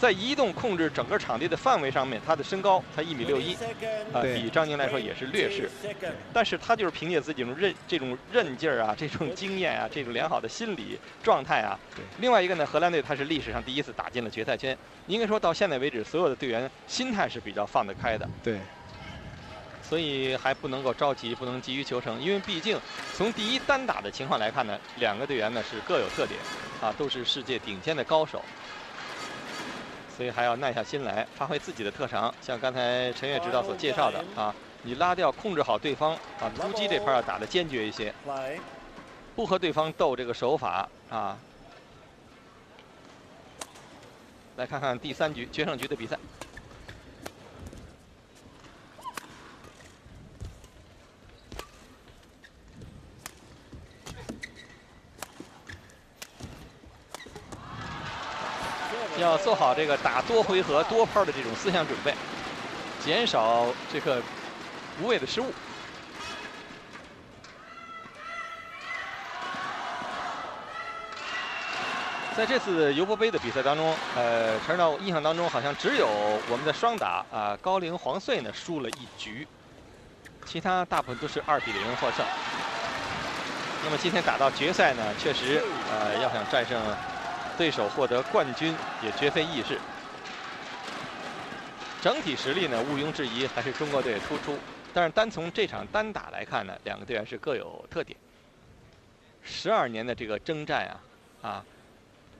在移动控制整个场地的范围上面，他的身高才1.61米，比张宁来说也是劣势。但是他就是凭借自己这种韧劲儿啊，这种经验啊，这种良好的心理状态啊。另外一个呢，荷兰队他是历史上第一次打进了决赛圈，应该说到现在为止，所有的队员心态是比较放得开的。对。 所以还不能够着急，不能急于求成，因为毕竟从第一单打的情况来看呢，两个队员呢是各有特点，啊，都是世界顶尖的高手，所以还要耐下心来，发挥自己的特长。像刚才陈悦指导所介绍的啊，你拉掉控制好对方，啊，突击这块要打得坚决一些，不和对方斗这个手法啊。来看看第3局决胜局的比赛。 要做好这个打多回合多拍的这种思想准备，减少这个无谓的失误。在这次尤伯杯的比赛当中，陈导印象当中好像只有我们的双打啊、高龄黄穗呢输了1局，其他大部分都是2比0获胜。那么今天打到决赛呢，确实要想战胜 对手获得冠军也绝非易事，整体实力呢毋庸置疑，还是中国队突出。但是单从这场单打来看呢，两个队员是各有特点。12年的这个征战啊，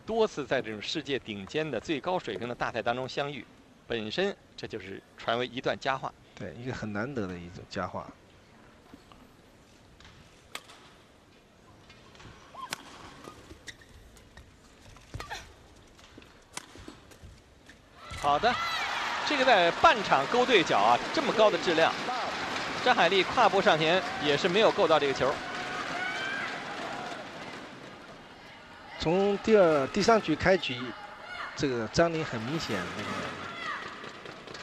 多次在这种世界顶尖的最高水平的大赛当中相遇，本身这就是传为一段佳话。对，一个很难得的一种佳话。 好的，这个在半场勾对角啊，这么高的质量，张海丽跨步上前也是没有够到这个球。从第3局开局，这个张宁很明显那个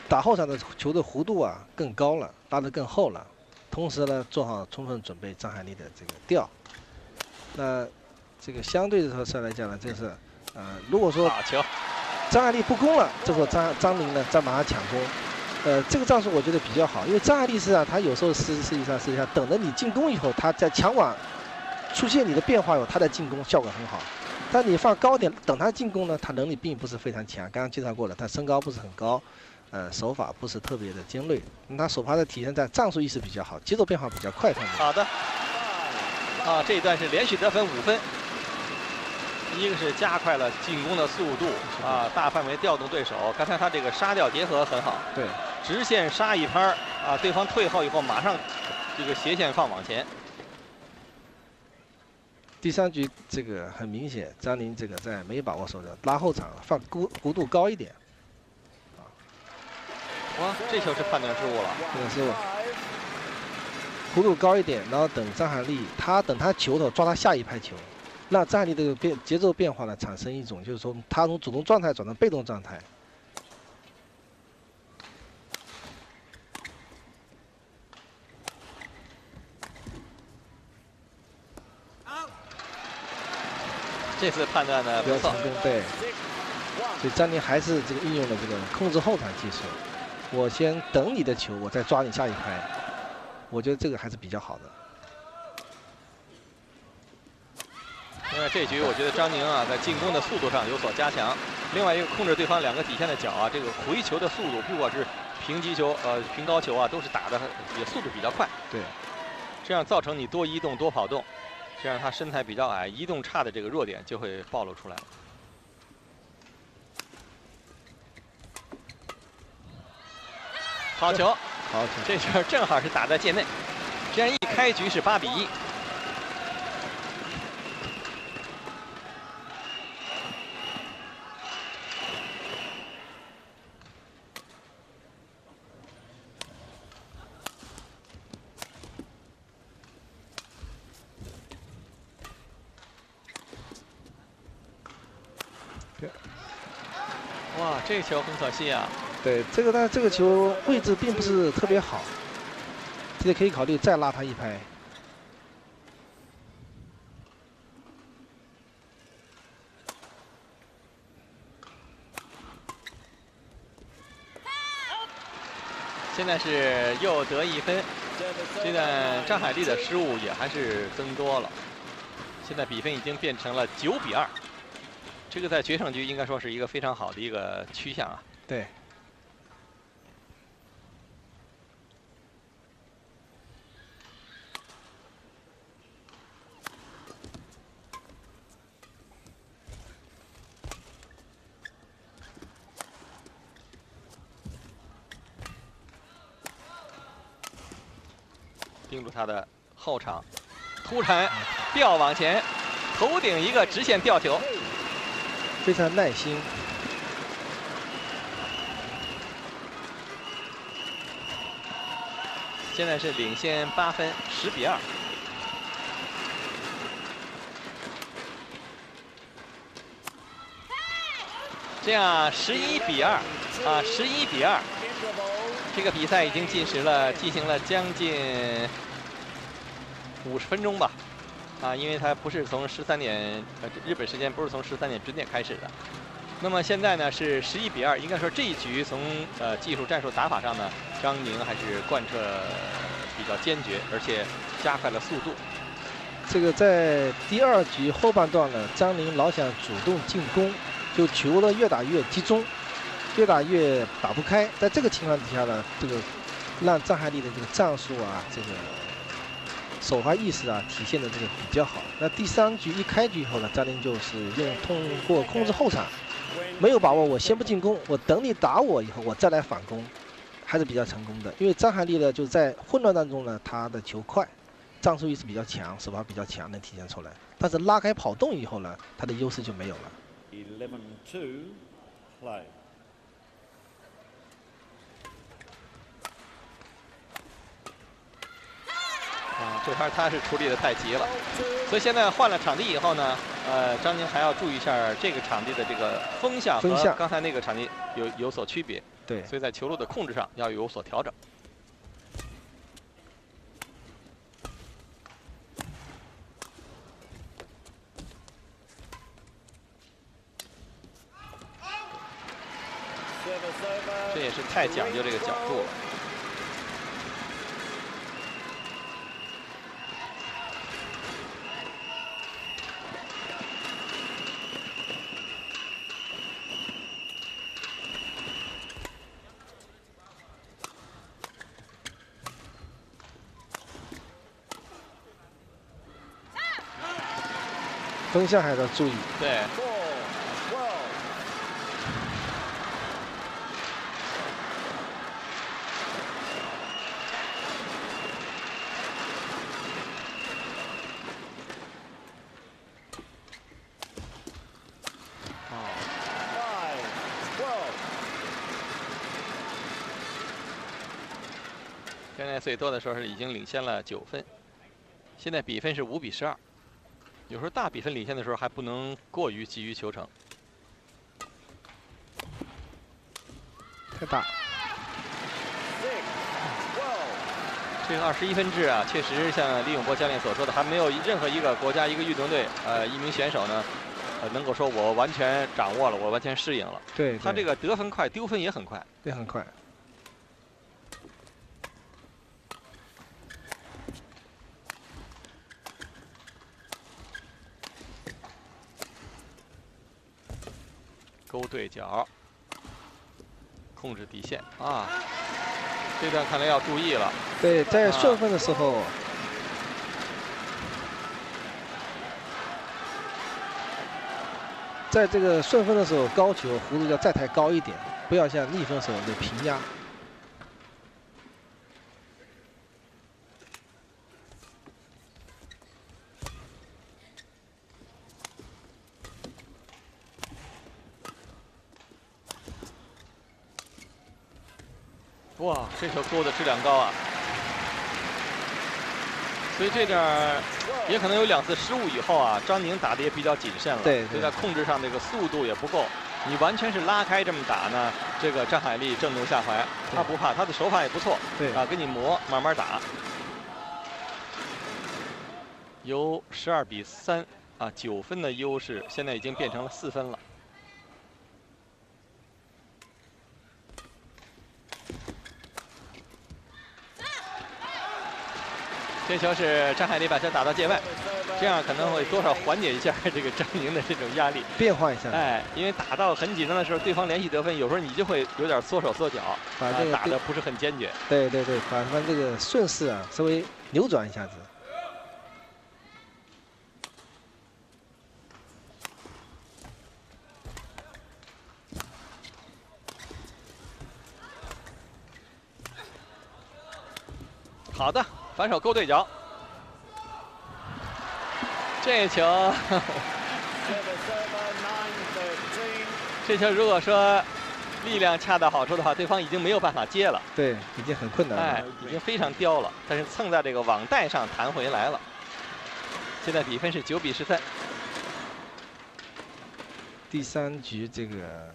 打后场的球的弧度啊更高了，拉得更厚了。同时呢，做好充分准备张海丽的这个吊。那这个相对的说来讲呢，就是如果说好球。 张海丽不攻了，这会张宁呢再把他抢攻，这个战术我觉得比较好，因为张海丽实际上他有时候实际上等着你进攻以后，他在抢网出现你的变化以后，他的进攻效果很好。但你放高点等他进攻呢，他能力并不是非常强。刚刚介绍过了，他身高不是很高，手法不是特别的尖锐，他手法的体现在战术意识比较好，节奏变化比较快方面。好的，啊，这一段是连续得分5分。 一个是加快了进攻的速度啊，大范围调动对手。刚才他这个杀吊结合很好，对，直线杀一拍啊，对方退后以后马上这个斜线放往前。第3局这个很明显，张宁这个在没把握手的拉后场，放弧度高一点。哇，这球是判断失误了，判断失误。弧度高一点，然后等张海丽，等他球头抓他下一拍球。 让张海丽的节奏变化呢，产生一种就是说，他从主动状态转到被动状态。这次判断呢，比较成功，对。所以张宁还是这个运用了这个控制后场技术，我先等你的球，我再抓你下一拍，我觉得这个还是比较好的。 那这局我觉得张宁啊，在进攻的速度上有所加强。另外一个控制对方两个底线的脚啊，这个回球的速度，不管是平击球、平高球啊，都是打的也速度比较快。对，这样造成你多移动多跑动，这样他身材比较矮、移动差的这个弱点就会暴露出来。好球！好球！这球正好是打在界内，这样一开局是8比1。 哇，这个球很可惜啊！对，这个但这个球位置并不是特别好，这可以考虑再拉他一拍。现在是又得一分。现在张海丽的失误也还是增多了。现在比分已经变成了9比2，这个在决胜局应该说是一个非常好的一个趋向啊。对。 盯住他的后场，突然吊往前，头顶一个直线吊球，非常耐心。现在是领先8分，10比2。这样11比2，啊，11比2。 这个比赛已经进行了将近50分钟吧，啊，因为它不是从13点，日本时间不是从13点准点开始的。那么现在呢是11比2，应该说这一局从技术战术打法上呢，张宁还是贯彻比较坚决，而且加快了速度。这个在第2局后半段呢，张宁老想主动进攻，就球呢越打越集中。 越打越打不开，在这个情况底下呢，这个让张海丽的这个战术啊，这个首发意识啊，体现的这个比较好。那第3局一开局以后呢，张宁就是用通过控制后场，没有把握，我先不进攻，我等你打我以后，我再来反攻，还是比较成功的。因为张海丽呢，就在混乱当中呢，他的球快，战术意识比较强，手法比较强，能体现出来。但是拉开跑动以后呢，他的优势就没有了。11-2 play。 啊，这块他是处理的太急了，所以现在换了场地以后呢，张宁还要注意一下这个场地的这个风向和刚才那个场地有所区别，对，所以在球路的控制上要有所调整。这也是太讲究这个角度了。 风向还要注意。对。哦。现在最多的时候是已经领先了9分，现在比分是5比12。 有时候大比分领先的时候，还不能过于急于求成。太大。这个21分制啊，确实像李永波教练所说的，还没有任何一个国家、一个运动队、一名选手呢，能够说我完全掌握了，我完全适应了。对。他这个得分快，丢分也很快。对，很快。 勾对角，控制底线啊！这段看来要注意了。对，在顺风的时候，在这个顺风的时候，高球弧度要再抬高一点，不要像逆风时候的平压。 哇，这球勾的质量高啊！所以这点儿也可能有2次失误以后啊，张宁打的也比较谨慎了，对，所以在控制上这个速度也不够。你完全是拉开这么打呢，这个张海丽正中下怀，他不怕，他的手法也不错，对啊，跟你磨，慢慢打。由12比3啊，9分的优势，现在已经变成了4分了。这球是张海丽把球打到界外，这样可能会多少缓解一下这个张宁的这种压力，变换一下。哎，因为打到很紧张的时候，对方连续得分，有时候你就会有点缩手缩脚，把这个打得不是很坚决。对对对，把这个顺势啊，稍微扭转一下子。 好的，反手勾对角，这球呵呵，这球如果说力量恰到好处的话，对方已经没有办法接了，对，已经很困难了，哎，已经非常刁了，但是蹭在这个网带上弹回来了。现在比分是9比13。第三局这个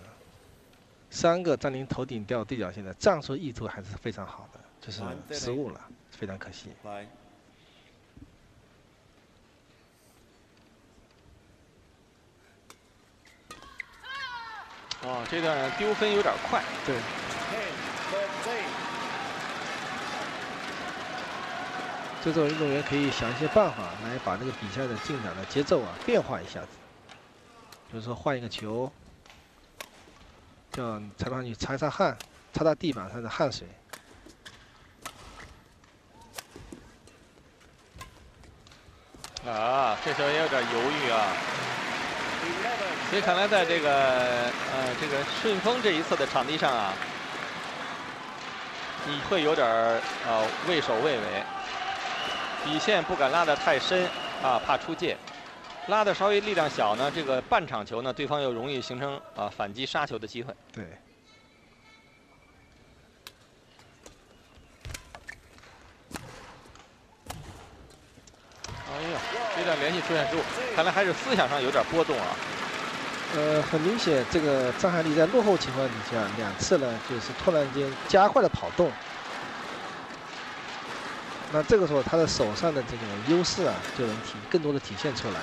3个张宁头顶掉对角线的战术意图还是非常好的。 这是失误了，非常可惜。哦，这段丢分有点快。对。这种运动员可以想一些办法来把这个比赛的进展的节奏啊变化一下子，比如说换一个球，叫裁判去擦擦汗，擦擦地板上的汗水。 啊，这球也有点犹豫啊。所以看来，在这个顺风这一侧的场地上啊，你会有点畏首畏尾，底线不敢拉得太深啊，怕出界。拉得稍微力量小呢，这个半场球呢，对方又容易形成反击杀球的机会。对。 哎呀，这段连续出现失误，看来还是思想上有点波动啊。很明显，这个张海丽在落后情况底下，2次呢就是突然间加快了跑动。那这个时候，他的手上的这个优势啊，就能更多的体现出来。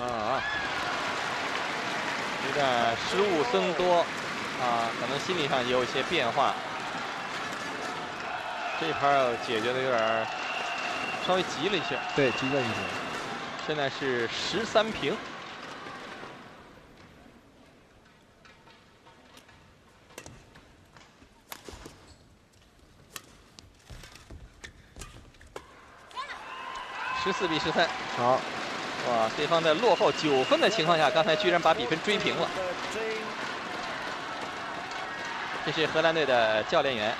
啊。 失误增多，啊，可能心理上也有一些变化。这盘解决的有点稍微急了一些。对，急了一些。现在是13平。14比13。好。 哇！对方在落后9分的情况下，刚才居然把比分追平了。这是荷兰队的教练员。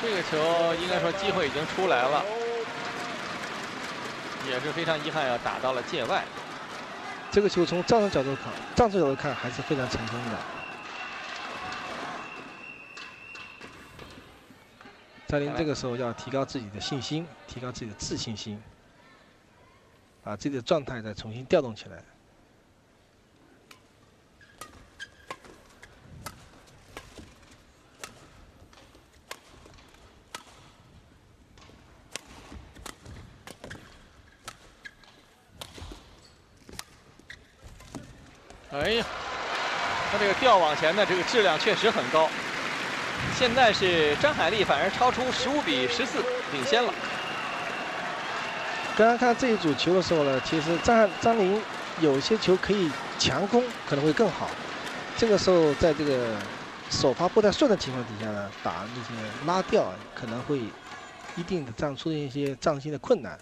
这个球应该说机会已经出来了。 也是非常遗憾，要打到了界外。这个球从战术角度看还是非常成功的。张宁这个时候要提高自己的信心，提高自己的自信心，把自己的状态再重新调动起来。 哎呀，他这个吊网前的这个质量确实很高。现在是张海丽反而超出15比14领先了。刚刚看这一组球的时候呢，其实张宁有些球可以强攻，可能会更好。这个时候在这个首发不太顺的情况底下呢，打那些拉吊可能会一定的出现一些的困难。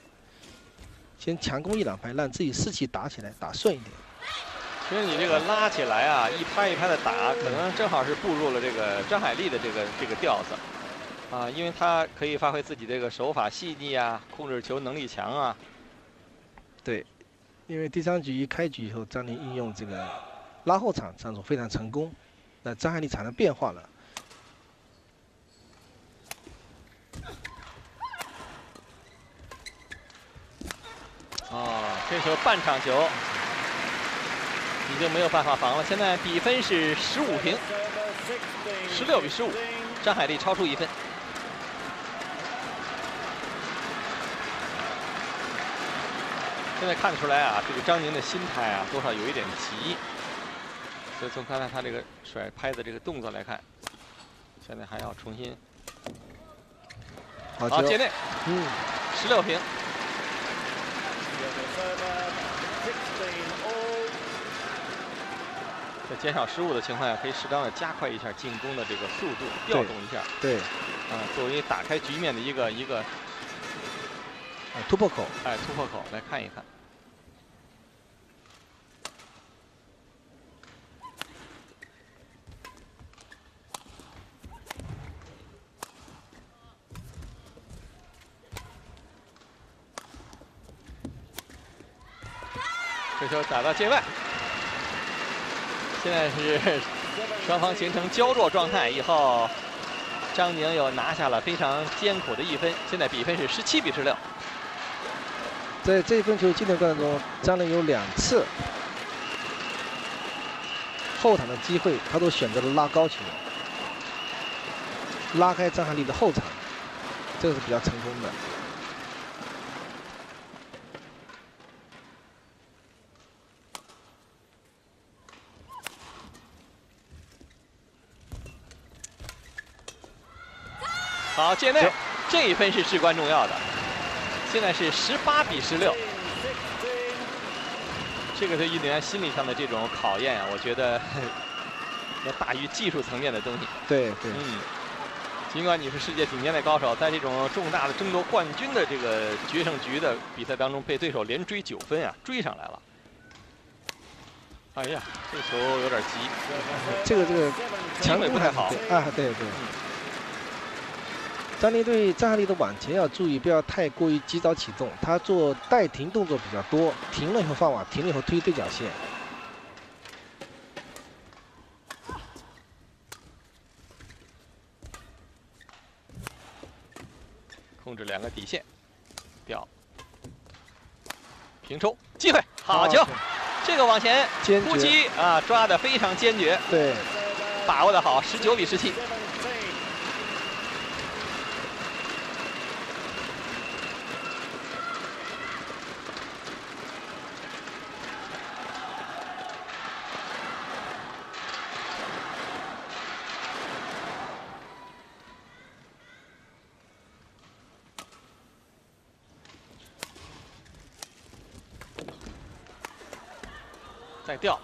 先强攻1、2拍，让自己士气打起来，打顺一点。 其实你这个拉起来啊，一拍一拍的打，可能正好是步入了这个张海丽的这个调子，啊，因为她可以发挥自己这个手法细腻啊，控制球能力强啊。对，因为第3局一开局以后，张宁应用这个拉后场战术非常成功，那张海丽产生变化了。 哦，这球半场球，已经没有办法防了。现在比分是15平，16比15，张海丽超出1分。 现在看得出来啊，这个张宁的心态啊，多少有一点急。所以从刚才他这个甩拍的这个动作来看，现在还要重新。好，界内，16平。在减少失误的情况下，可以适当的加快一下进攻的这个速度，调动一下。对。啊，作为打开局面的一个。 突破口，哎，突破口，来看一看。这球打到界外，现在是双方形成胶着状态以后，张宁又拿下了非常艰苦的1分，现在比分是17比16。 在这一分球进的过程中，张宁有2次后场的机会，他都选择了拉高球，拉开张海丽的后场，这是比较成功的。好，界内，这一分是至关重要的。 现在是18比16，这个对运动员心理上的这种考验啊，我觉得要大于技术层面的东西。对，尽管你是世界顶尖的高手，在这种重大的争夺冠军的这个决胜局的比赛当中，被对手连追9分啊，追上来了。哎呀，这球有点急，这个机会不太好啊，对。张宁对张海丽的往前要注意，不要太过于急早启动。他做带停动作比较多，停了以后放网，停了以后推对角线。控制2个底线，掉，平抽，机会，好球！这个往前突击啊，抓的非常坚决，对，把握的好，19比17。 再掉，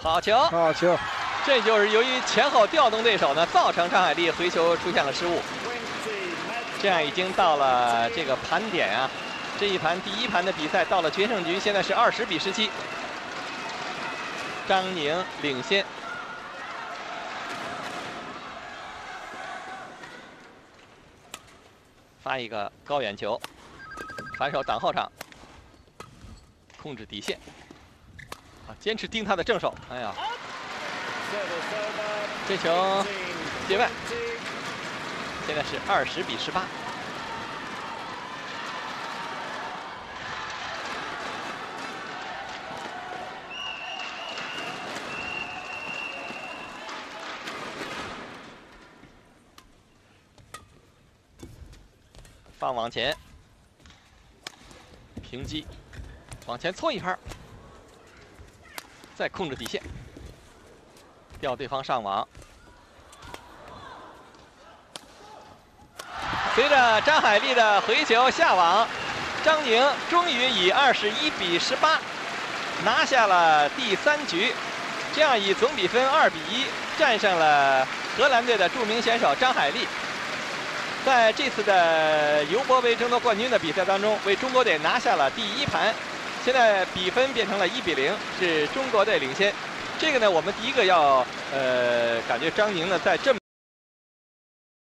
好球！这就是由于前后调动对手呢，造成张海丽回球出现了失误。这样已经到了这个盘点啊，这一盘第一盘的比赛到了决胜局，现在是20比17，张宁领先。 发一个高远球，反手挡后场。 控制底线，啊，坚持盯他的正手。哎呀，这球界外，现在是20比18。放网前，平击。 往前搓一拍，再控制底线，吊对方上网。随着张海丽的回球下网，张宁终于以21比18拿下了第3局，这样以总比分2比1战胜了荷兰队的著名选手张海丽。 在这次的尤伯杯争夺冠军的比赛当中，为中国队拿下了第1盘，现在比分变成了1比0，是中国队领先。这个呢，我们第一个要感觉张宁呢在这么。